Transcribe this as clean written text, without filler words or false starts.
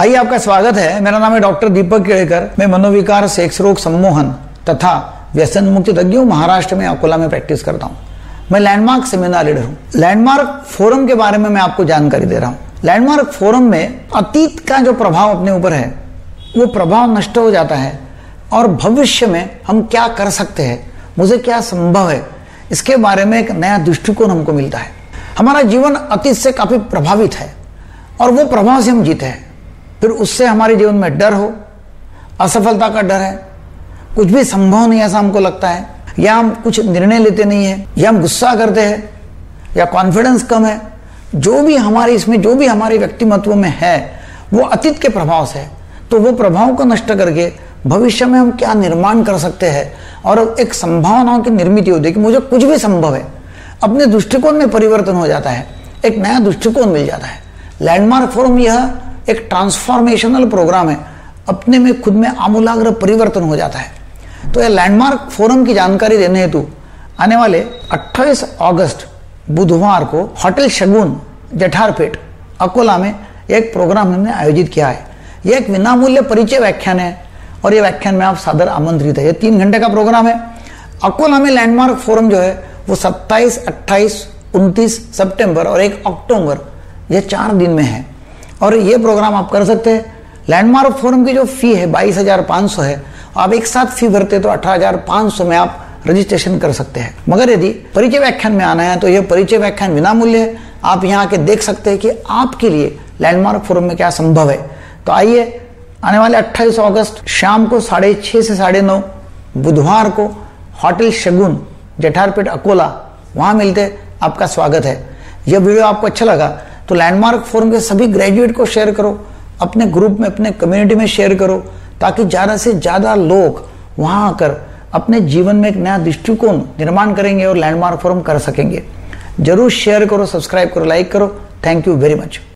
आइए आपका स्वागत है। मेरा नाम है डॉक्टर दीपक केलकर। मैं मनोविकार, सेक्स रोग, सम्मोहन तथा व्यसन मुक्ति तज्ञ हूँ। महाराष्ट्र में अकोला में प्रैक्टिस करता हूँ। मैं लैंडमार्क सेमिनार लीडर हूँ। लैंडमार्क फोरम के बारे में मैं आपको जानकारी दे रहा हूँ। लैंडमार्क फोरम में अतीत का जो प्रभाव अपने ऊपर है वो प्रभाव नष्ट हो जाता है और भविष्य में हम क्या कर सकते हैं, मुझे क्या संभव है, इसके बारे में एक नया दृष्टिकोण हमको मिलता है। हमारा जीवन अतीत से काफ़ी प्रभावित है और वो प्रभाव से हम जीते हैं। फिर उससे हमारे जीवन में डर हो, असफलता का डर है, कुछ भी संभव नहीं ऐसा हमको लगता है, या हम कुछ निर्णय लेते नहीं है, या हम गुस्सा करते हैं, या कॉन्फिडेंस कम है। जो भी हमारे इसमें जो भी हमारे व्यक्तिमत्व में है वो अतीत के प्रभाव से है। तो वो प्रभाव को नष्ट करके भविष्य में हम क्या निर्माण कर सकते हैं और एक संभावनाओं की निर्मित होती है कि मुझे कुछ भी संभव है। अपने दृष्टिकोण में परिवर्तन हो जाता है, एक नया दृष्टिकोण मिल जाता है। लैंडमार्क फोरम यह एक ट्रांसफॉर्मेशनल प्रोग्राम है, अपने में खुद में आमूलाग्र परिवर्तन हो जाता है। तो यह लैंडमार्क फोरम की जानकारी देने हेतु आने वाले 28 अगस्त बुधवार को होटल शगुन जठारपेट अकोला में एक प्रोग्राम हमने आयोजित किया है। यह एक विनामूल्य परिचय व्याख्यान है और ये व्याख्यान में आप सादर आमंत्रित है। ये 3 घंटे का प्रोग्राम है। अकोला में लैंडमार्क फोरम जो है वो 27, 28, 29 सितंबर और 1 अक्टूबर ये 4 दिन में है और ये प्रोग्राम आप कर सकते हैं। लैंडमार्क फोरम की जो फ़ी है 22,500 है। आप एक साथ फ़ी भरते तो 18,500 में आप रजिस्ट्रेशन कर सकते हैं। मगर यदि परिचय व्याख्यान में आना है तो यह परिचय व्याख्यान विनामूल्य है। आप यहाँ आके देख सकते हैं कि आपके लिए लैंडमार्क फोरम में क्या संभव है। तो आइए आने वाले 28 अगस्त शाम को 6:30 से 9:30 बुधवार को होटल शगुन जठारपेट अकोला वहाँ मिलते। आपका स्वागत है। यह वीडियो आपको अच्छा लगा तो लैंडमार्क फोरम के सभी ग्रेजुएट को शेयर करो, अपने ग्रुप में, अपने कम्युनिटी में शेयर करो ताकि ज़्यादा से ज़्यादा लोग वहाँ आकर अपने जीवन में एक नया दृष्टिकोण निर्माण करेंगे और लैंडमार्क फोरम कर सकेंगे। जरूर शेयर करो, सब्सक्राइब करो, लाइक करो। Thank you very much.